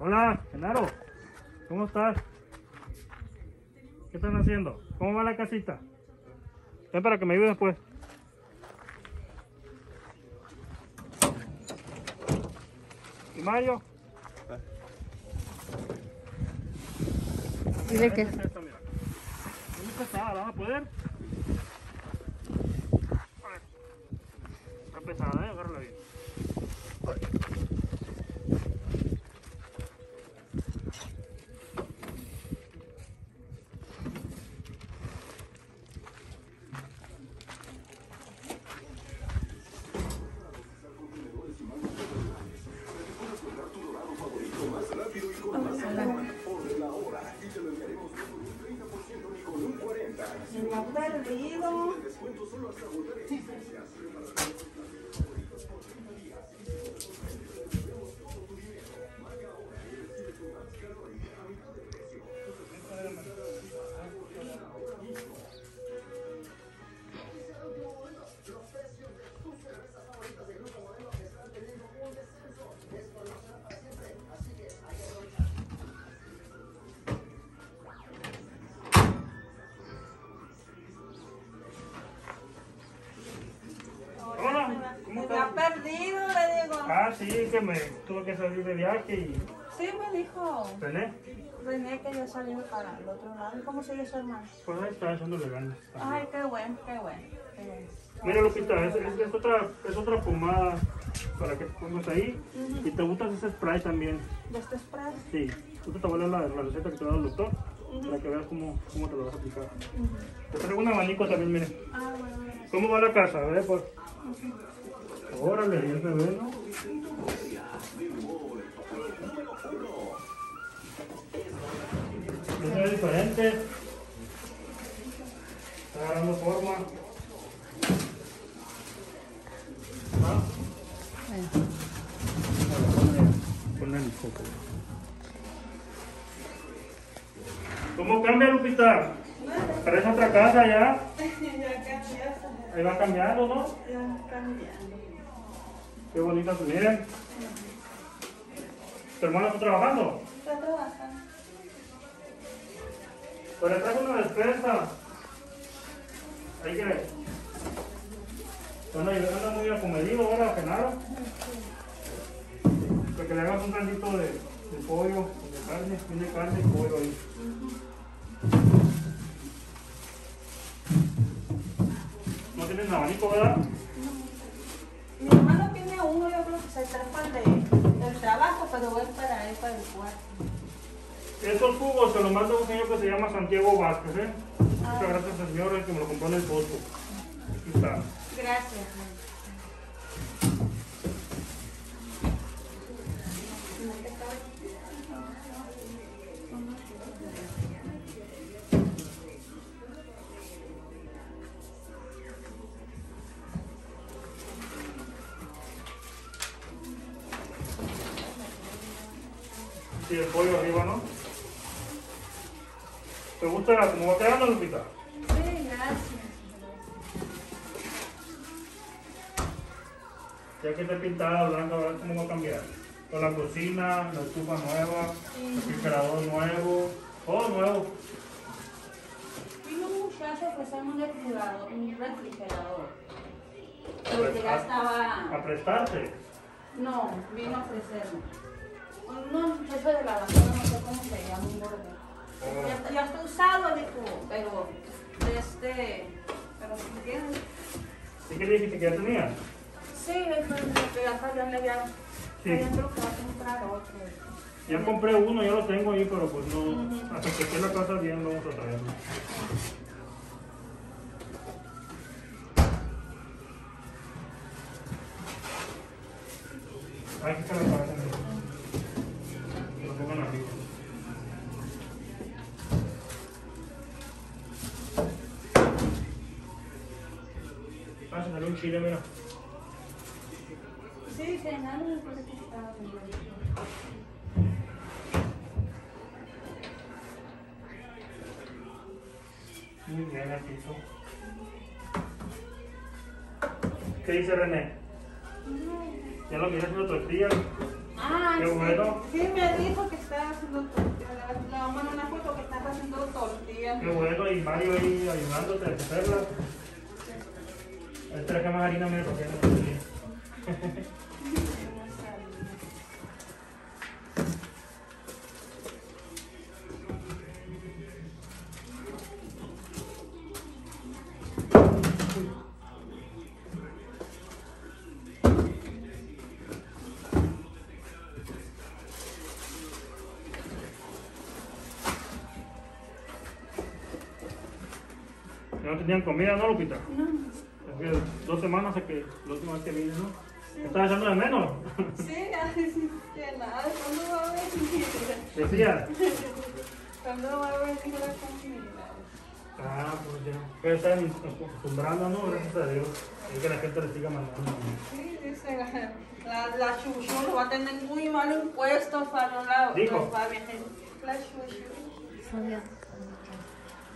Hola, Genaro, ¿cómo estás? ¿Qué están haciendo? ¿Cómo va la casita? Ven para que me ayudes, pues. ¿Y Mario? Dile que... Esta, mira. Muy pesada, ¿la vas a poder? Está pesada, ¿eh? Agárrala bien. Sí, que me tuve que salir de viaje y... Sí, me dijo... ¿René? René, que ya salimos para el otro lado. ¿Cómo sigue su hermano? Pues ahí está, echándole ganas. Ay, qué bueno, qué bueno. Mira, Lupita, es otra pomada para que pongas ahí. Y te gustas ese spray también. ¿De este spray? Sí. Tú te voy a dar la receta que te va a dar el doctor para que veas cómo te lo vas a aplicar. Te traigo un abanico también, mire. Ah, bueno, bueno. ¿Cómo va la casa? A ver, pues... Órale, bien se ve, ¿no? Ya se ve diferente. Está agarrando forma. ¿Ah? Ponle el foco. ¿Cómo cambia, Lupita? Parece otra casa ya. Ahí va cambiando, ¿no? Ya cambiando. Qué bonita, miren. ¿Tu hermana está trabajando? Está trabajando. Pero le trajo una despensa. Ahí que le... Bueno, yo ando muy acomedido ahora, Genaro. Para que le hagas un caldito de pollo, de carne. Tiene carne y pollo ahí. No tienes abanico, ¿verdad? Mi hermano tiene uno, yo creo que se trata del trabajo, pero voy para él, para el cuarto. Esos jugos se los manda un señor que se llama Santiago Vázquez, ¿eh? Ah. Muchas gracias al señor que me lo compró en el posto. Aquí está. Gracias. Y el pollo arriba, ¿no? ¿Te gusta cómo va quedando, Lupita? Sí, gracias. Ya que está pintada blanca, a ver cómo va a cambiar. Con la cocina, la estufa nueva, el refrigerador nuevo, todo nuevo. Vino un muchacho a ofrecerme un refrigerador. Porque ya estaba... ¿A prestarte? No, vino a ofrecerme. No, eso de la basura, no sé cómo se llama, un gordo. Ya está usado, dijo, pero si quieres. ¿Sí que le dijiste que ya tenía? Sí, que ya Fabián le había dicho que va a comprar otro. Ya compré uno, ya lo tengo ahí, pero pues no, hasta que esté la casa bien vamos a traerlo. Hay que estar la casa. Ah, se salió un chile, mira. Sí, se salió un chile. Muy bien, el piso. ¿Qué dice René? ¿Ya lo quieres hacer otra tortilla? Ah, qué bueno. Sí, me dijo que está haciendo la mamá en una foto que está haciendo tortillas. Qué bueno, y Mario ahí ayudándote a hacerlas. Esta es que más harina me toqué. ¿No tenían comida, no, Lupita? No. Es que 2 semanas es que la última vez que vine, ¿no? Sí. ¿Estás echando de menos? Sí, así que nada. ¿Cuándo va a haber comida? ¿Decía? ¿Cuándo va a haber comida? Ah, pues ya. Pero están acostumbrando, ¿no? Gracias a Dios. Es que la gente le siga mandando. Sí, dice la chuchu va a tener muy malos puestos para la familia. La chuchu.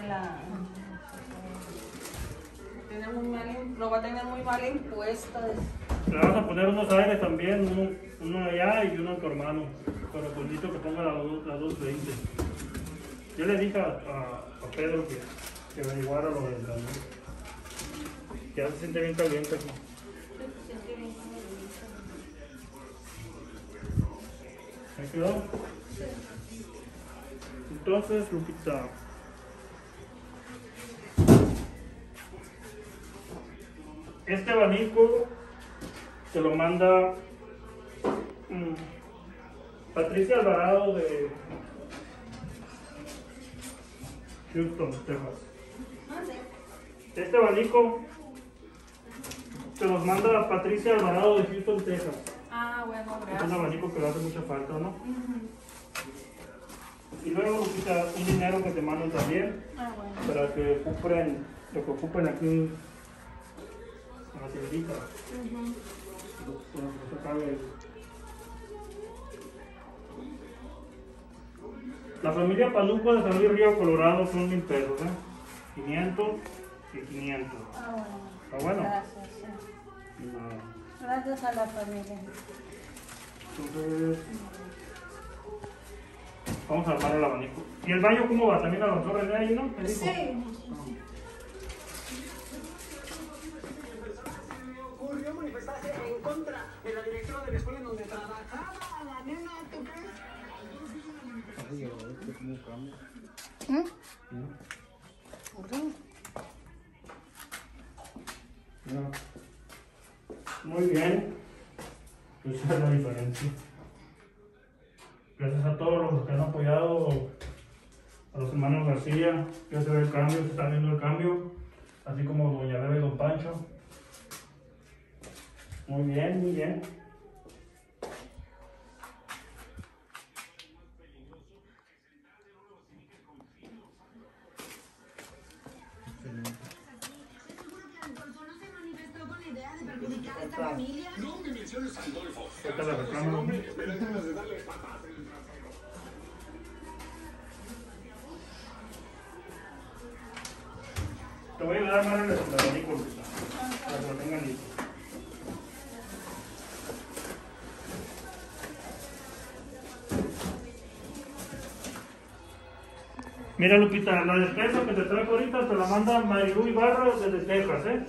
De la... lo va a tener muy mal impuesto. Le vas a poner unos aires también, uno allá y uno a tu hermano. Pero bonito que ponga las 220. Yo le dije a Pedro que averiguara lo del calor. Ya se siente bien caliente aquí. ¿Me quedó? Entonces, Lupita. Este abanico se lo manda Patricia Alvarado de Houston, Texas. Este abanico se los manda Patricia Alvarado de Houston, Texas. Ah, bueno, gracias. Es un abanico que le hace mucha falta, ¿no? Y luego quita un dinero que te mandan también, bueno, para que ocupen lo que ocupen aquí. A la tiendita. La familia Panuco de San Luis Río Colorado son 1000 pesos, ¿eh? 500 y 500. Ah, bueno. ¿Está bueno? Gracias, sí. No. Gracias a la familia. Entonces, vamos a armar el abanico. ¿Y el baño cómo va? ¿También avanzó René ahí, no? ¿Qué dijo? Sí. No. Ocurrió manifestarse en contra de la directora de la escuela en donde trabajaba la nena. ¿Tú crees? Muy bien. Pues esa es la diferencia. Gracias a todos los que han apoyado, a los hermanos García, que se ve el cambio, se está viendo el cambio, así como Doña Beba y Don Pancho. Muy bien, muy bien. Te voy a dar más en el abanico, para que lo tengan listo. Mira, Lupita, la despensa que te trajo ahorita te la manda Marilu Ibarra desde Texas, ¿eh?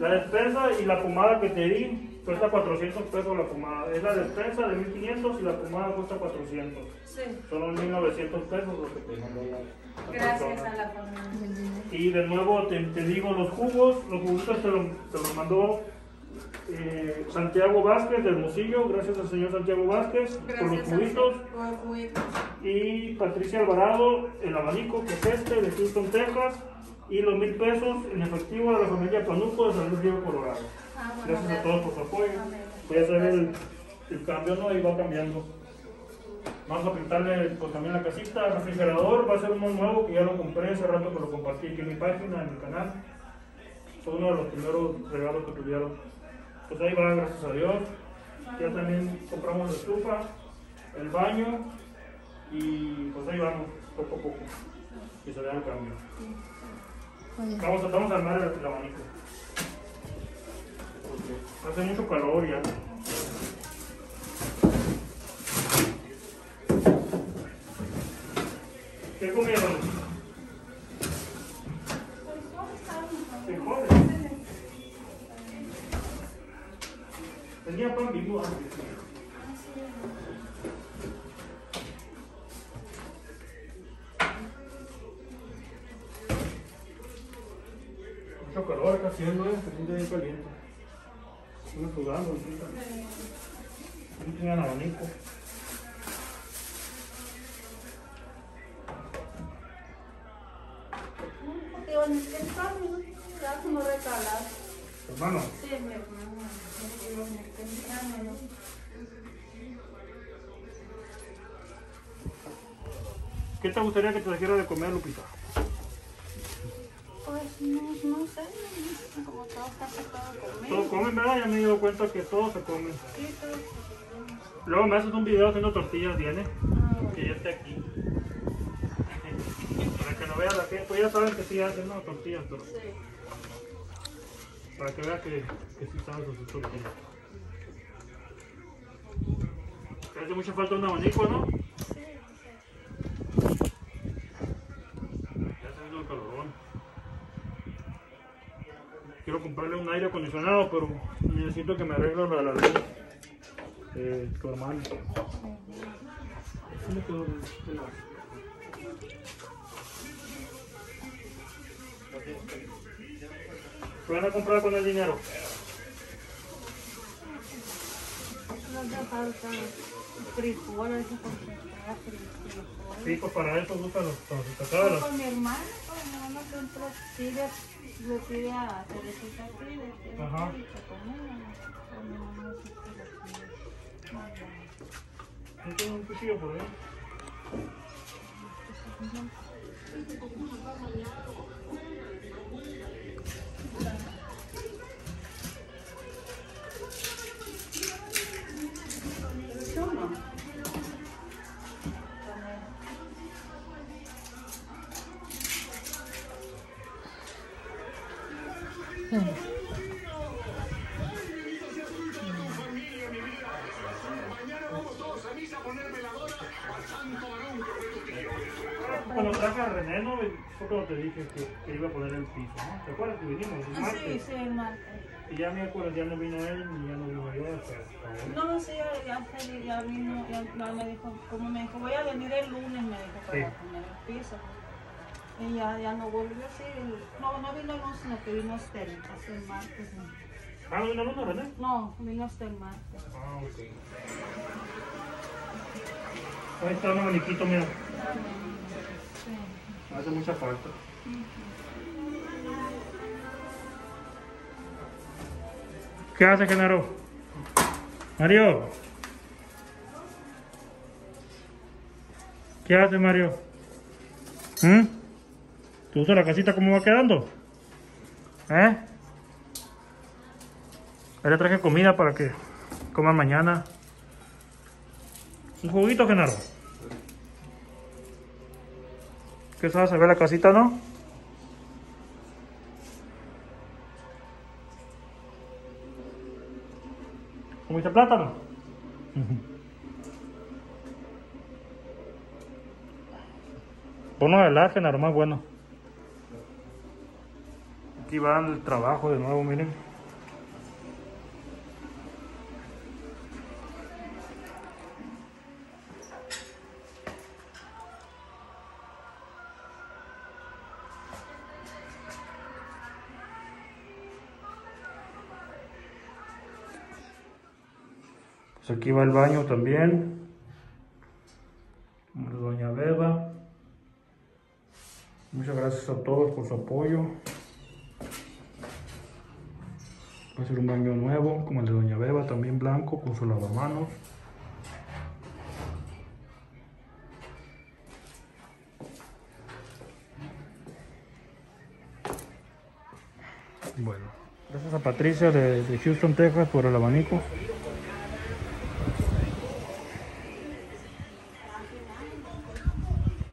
La despensa y la pomada que te di cuesta 400 pesos la pomada. Es la despensa de 1500 y la pomada cuesta 400. Sí. Son 1900 pesos lo que te mandó la Gracias a la pomada. Y de nuevo te digo, los juguitos te los mandó Santiago Vázquez del Mocillo, gracias al señor Santiago Vázquez por los juguitos. Y Patricia Alvarado, el abanico que es este de Houston, Texas, y los 1000 pesos en efectivo de la familia Panuco de San Luis Río Colorado. Gracias a todos por su apoyo. Voy a hacer el cambio, ¿no? Ahí va cambiando. Vamos a pintarle pues, también la casita, el refrigerador, va a ser uno nuevo que ya lo compré hace rato, que lo compartí aquí en mi página, en mi canal. Fue uno de los primeros regalos que tuvieron. Pues ahí va, gracias a Dios. Ya también compramos la estufa, el baño, y pues ahí vamos, poco a poco. Y se le da el cambio. Vamos a armar el abanico. Porque hace mucho calor ya. ¿Qué comieron? Frijoles. Tenía pan vivo antes. Mucho calor acá haciendo, es un día bien caliente. Estoy sudando. No tenía abanico. ¿Hermano? Sí, mi hermano. ¿Qué te gustaría que te dijera de comer, Lupita? Pues no sé, como todos casi todo comen. Todos comen, ¿verdad? Ya me he dado cuenta que todos se comen. Sí, todos se comen. Luego me haces un video haciendo tortillas, ¿viene? Que yo esté aquí. Para que no vea la gente, pues ya saben que sí hacen unas tortillas, pero... Sí. Para que vea que sí saben sus tortillas. Te hace mucha falta un abanico, ¿no? Sí, sí. Ya está haciendo el calorón. Quiero comprarle un aire acondicionado, pero necesito que me arregle la luz. Tu hermano. ¿Cómo quedó de la... ¿Qué van a comprar con el dinero? No te faltan frijoles, frijoles. Para eso gustan los frijoles. Con mi hermano, compró tiras, le pide a Teresita Pires. Ajá. ¿No tengo un cuchillo por ahí? Cuando traje a René, ¿no? Fue cuando te dije que iba a poner el piso, ¿no? ¿Te acuerdas que vinimos? Ah, sí, sí, el martes. Y ya me acuerdo, ya no vino él ni ya no vino yo. No, sí, ya vino, ya me dijo, como me dijo, voy a venir el lunes, me dijo, para poner el piso. Y ya no volvió, sí. No vino el lunes, sino que vino hasta el martes. ¿Ah, no vino el lunes, René? No, vino hasta el martes. Ah, ok. Ahí está un abaniquito, mira. Me hace mucha falta. ¿Qué hace, Genaro? Mario. ¿Qué hace, Mario? ¿Te gusta la casita cómo va quedando? ¿Eh? Ahí le traje comida para que coman mañana. Un juguito, Genaro. ¿Qué sabes? ¿Se ve la casita, no? ¿Comiste plátano? Ponlo de la Genaro, más bueno. Aquí van el trabajo de nuevo, miren. Aquí va el baño también. Doña Beba. Muchas gracias a todos por su apoyo. Va a ser un baño nuevo, como el de Doña Beba, también blanco, con su lavamanos. Bueno, gracias a Patricia de Houston, Texas, por el abanico.